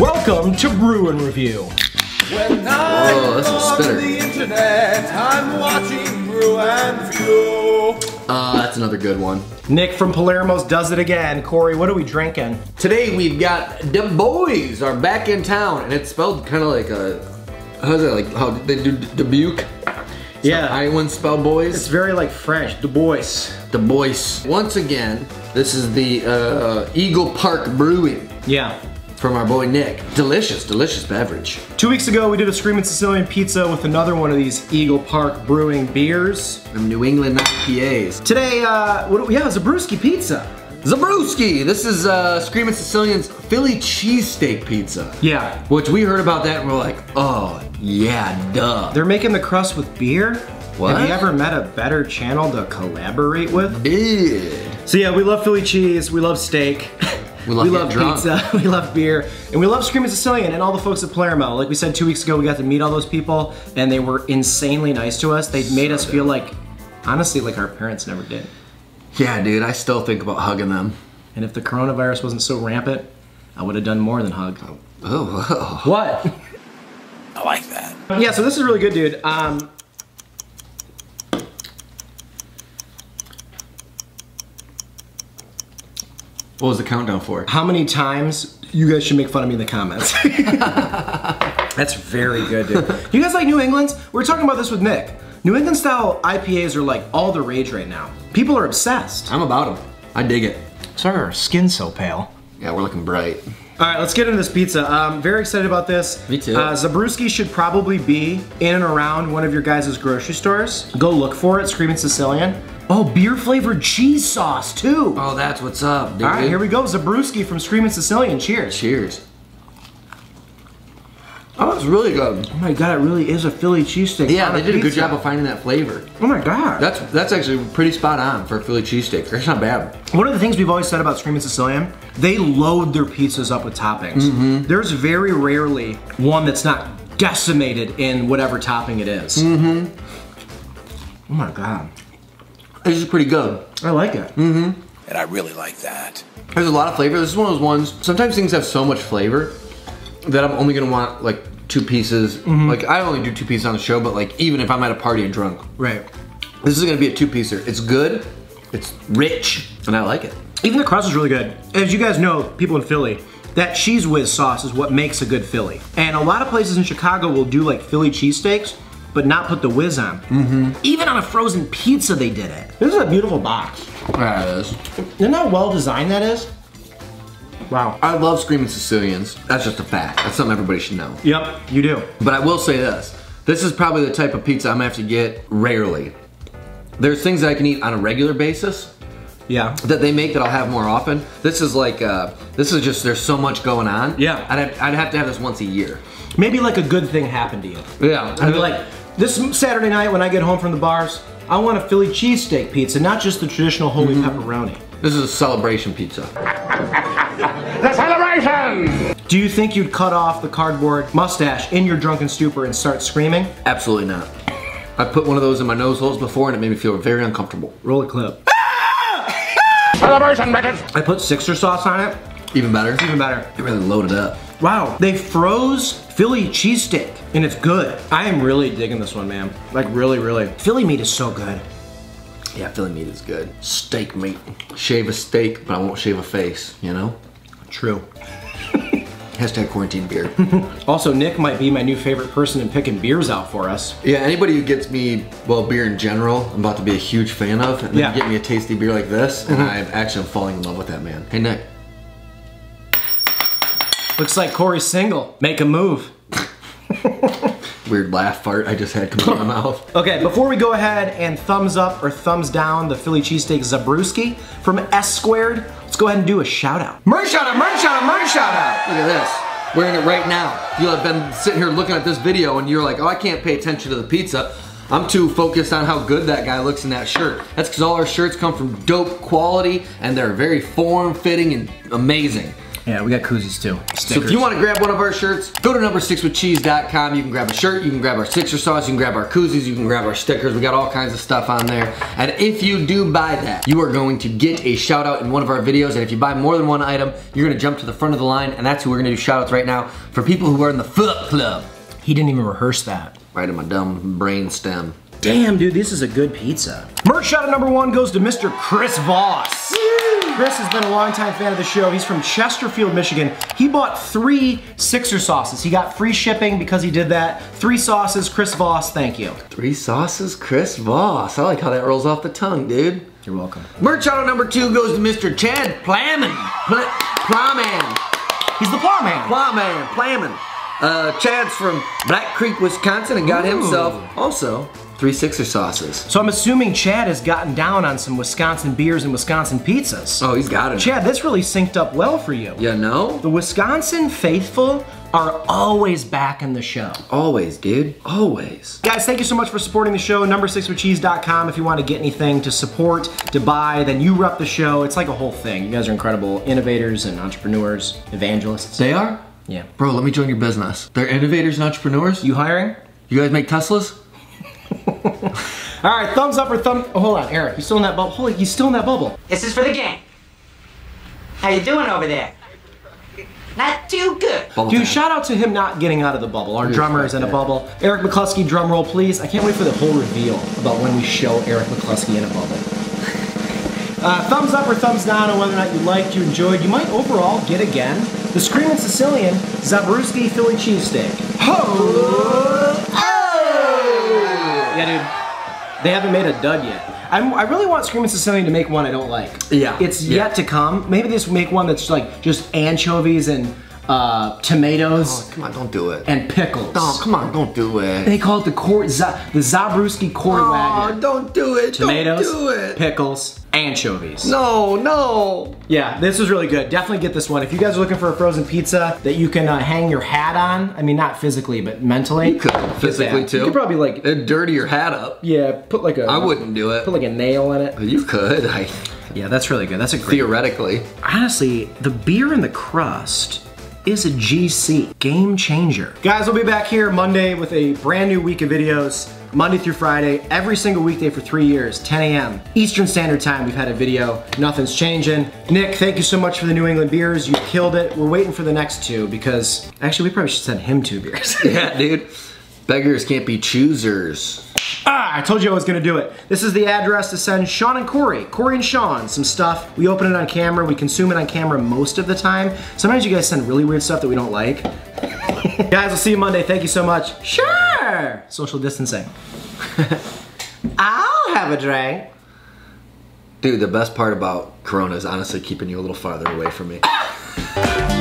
Welcome to Brew and Review. When I'm on the internet, I'm watching Brew and Review. That's another good one. Nick from Palermo's does it again. Corey, what are we drinking? Today we've got the boys are back in town, and it's spelled kind of like a, how's it like, how they do Dubuque? Yeah. Iowan spell boys. It's very like French, Du Bois. Du Bois. Once again, this is the Eagle Park Brewing. Yeah. From our boy Nick. Delicious, delicious beverage. 2 weeks ago, we did a Screamin' Sicilian pizza with another one of these Eagle Park Brewing beers. From New England IPAs. Today, what do we have? Za Brewski pizza. Za Brewski! This is Screamin' Sicilian's Philly Cheesesteak pizza. Yeah. Which we heard about that and we're like, oh, yeah, duh. They're making the crust with beer? What? Have you ever met a better channel to collaborate with? Dude. So yeah, we love Philly cheese, we love steak. We love pizza, we love beer, and we love Screamin' Sicilian and all the folks at Palermo. Like we said 2 weeks ago, we got to meet all those people, and they were insanely nice to us. They made us feel like, honestly, like our parents never did. Yeah, dude, I still think about hugging them. And if the coronavirus wasn't so rampant, I would have done more than hug. Oh. What? I like that. Yeah, so this is really good, dude. What was the countdown for? How many times you guys should make fun of me in the comments. That's very good, dude. You guys like New England's? We were talking about this with Nick. New England style IPAs are like all the rage right now. People are obsessed. I'm about them. I dig it. Sorry our skin's so pale. Yeah, we're looking bright. All right, let's get into this pizza. I'm very excited about this. Me too. Za Brewski should probably be in and around one of your guys' grocery stores. Go look for it, Screamin' Sicilian. Oh, beer flavored cheese sauce too. Oh, that's what's up, dude. All right, here we go. Za Brewski from Screamin' Sicilian. Cheers. Cheers. Oh, that's really good. Oh my god, it really is a Philly cheesesteak. Yeah, they did a good job of finding that flavor. Oh my god. That's actually pretty spot on for a Philly cheesesteak. That's not bad. One of the things we've always said about Screamin' Sicilian, they load their pizzas up with toppings. Mm-hmm. There's very rarely one that's not decimated in whatever topping it is. Mm-hmm. Oh my god. This is pretty good. I like it. Mm-hmm. And I really like that. There's a lot of flavor. This is one of those ones, sometimes things have so much flavor that I'm only gonna want like two pieces. Mm-hmm. Like I only do two pieces on the show, but like even if I'm at a party and drunk. Right. This is gonna be a two-piecer. It's good, it's rich, and I like it. Even the crust is really good. As you guys know, people in Philly, that cheese whiz sauce is what makes a good Philly. And a lot of places in Chicago will do like Philly cheesesteaks, but not put the whiz on. Mm-hmm. Even on a frozen pizza, they did it. This is a beautiful box. Yeah, it is. Isn't that well designed that is? Wow. I love Screamin' Sicilians. That's just a fact. That's something everybody should know. Yep, you do. But I will say this. This is probably the type of pizza I'm gonna have to get rarely. There's things that I can eat on a regular basis. Yeah. That they make that I'll have more often. This is like, this is just, there's so much going on. Yeah. I'd have to have this once a year. Maybe like a good thing happened to you. Yeah. I'd be like, this Saturday night when I get home from the bars, I want a Philly cheesesteak pizza, not just the traditional holy pepperoni. This is a celebration pizza. The celebration! Do you think you'd cut off the cardboard mustache in your drunken stupor and start screaming? Absolutely not. I put one of those in my nose holes before and it made me feel very uncomfortable. Roll a clip. Celebration, bitches! I put Sixer sauce on it. Even better? It's even better. It really loaded up. Wow, they froze Philly cheesesteak, and it's good. I am really digging this one, man. Like really, really. Philly meat is so good. Yeah, Philly meat is good. Steak meat. Shave a steak, but I won't shave a face, you know? True. Hashtag quarantine beer. Also, Nick might be my new favorite person in picking beers out for us. Yeah, anybody who gets me, well, beer in general, I'm about to be a huge fan of, and then get me a tasty beer like this, and I'm actually falling in love with that man. Hey, Nick. Looks like Corey's single. Make a move. Weird laugh fart I just had come out of my mouth. Okay, before we go ahead and thumbs up or thumbs down the Philly cheesesteak Za Brewski from S Squared, let's go ahead and do a shout out. Merch shout out, merch shout out, merch shout out. Look at this. Wearing it right now. You'll have been sitting here looking at this video and you're like, oh, I can't pay attention to the pizza. I'm too focused on how good that guy looks in that shirt. That's because all our shirts come from dope quality and they're very form-fitting and amazing. Yeah, we got koozies too. Stickers. So if you want to grab one of our shirts, go to number6withcheese.com. You can grab a shirt, you can grab our Sixer sauce, you can grab our koozies, you can grab our stickers. We got all kinds of stuff on there. And if you do buy that, you are going to get a shout out in one of our videos. And if you buy more than one item, you're going to jump to the front of the line. And that's who we're going to do shout outs right now for people who are in the Foot Club. He didn't even rehearse that. Right in my dumb brain stem. Damn, dude, this is a good pizza. Merch shot at #1 goes to Mr. Chris Voss. Woo! Chris has been a longtime fan of the show. He's from Chesterfield, Michigan. He bought 3 Sixer sauces. He got free shipping because he did that. 3 sauces, Chris Voss, thank you. 3 sauces, Chris Voss. I like how that rolls off the tongue, dude. You're welcome. Merch shot at #2 goes to Mr. Chad Plamann. Plamann. He's the Plamann. Plamann. Plamann. Chad's from Black Creek, Wisconsin, and got himself also 3 Sixer sauces. So I'm assuming Chad has gotten down on some Wisconsin beers and Wisconsin pizzas. Oh, he's got it. Chad, this really synced up well for you. Yeah, no? The Wisconsin faithful are always back in the show. Always, dude. Always. Guys, thank you so much for supporting the show. Number6withcheese.com if you want to get anything to support, to buy, then you rep the show. It's like a whole thing. You guys are incredible innovators and entrepreneurs, evangelists. They are? Yeah. Bro, let me join your business. They're innovators and entrepreneurs. You hiring? You guys make Teslas? All right, thumbs up or oh, hold on, Eric, you still in that bubble? Holy, he's still in that bubble. This is for the gang. How you doing over there? Not too good. Bubble Dude, time. Shout out to him not getting out of the bubble. Our drummer is in a bubble. Eric McCluskey, drum roll, please. I can't wait for the whole reveal about when we show Eric McCluskey in a bubble. Thumbs up or thumbs down on whether or not you liked, you enjoyed, you might overall get again the Screamin' Sicilian, Za Brewski Philly Cheesesteak. Oh! Oh! Yeah, dude, they haven't made a dud yet. I really want Screamin' Sicilian to make one I don't like. Yeah. It's yet to come. Maybe they just make one that's like just anchovies and tomatoes. Oh, come on, don't do it. And pickles. Oh, come on, don't do it. They call it the Za Brewski Corey Wagon. Oh, don't do it. Tomatoes, don't do it. Pickles, anchovies. No, no. Yeah, this is really good. Definitely get this one. If you guys are looking for a frozen pizza that you can hang your hat on, I mean, not physically, but mentally. You could physically too. You could probably like dirty your hat up. Yeah, put like a. I wouldn't do it. Put like a nail in it. You could. Yeah, that's really good. That's a great. Theoretically. One. Honestly, the beer in the crust is a GC, game changer. Guys, we'll be back here Monday with a brand new week of videos, Monday through Friday, every single weekday for 3 years, 10 a.m. Eastern Standard Time, we've had a video, nothing's changing. Nick, thank you so much for the New England beers, you killed it. We're waiting for the next 2 because, actually we probably should send him 2 beers. Yeah, dude, beggars can't be choosers. Ah, I told you I was gonna do it. This is the address to send Sean and Corey, Corey and Sean, some stuff. We open it on camera, we consume it on camera most of the time. Sometimes you guys send really weird stuff that we don't like. Guys, we'll see you Monday, thank you so much. Sure! Social distancing. I'll have a drink. Dude, the best part about Corona is honestly keeping you a little farther away from me.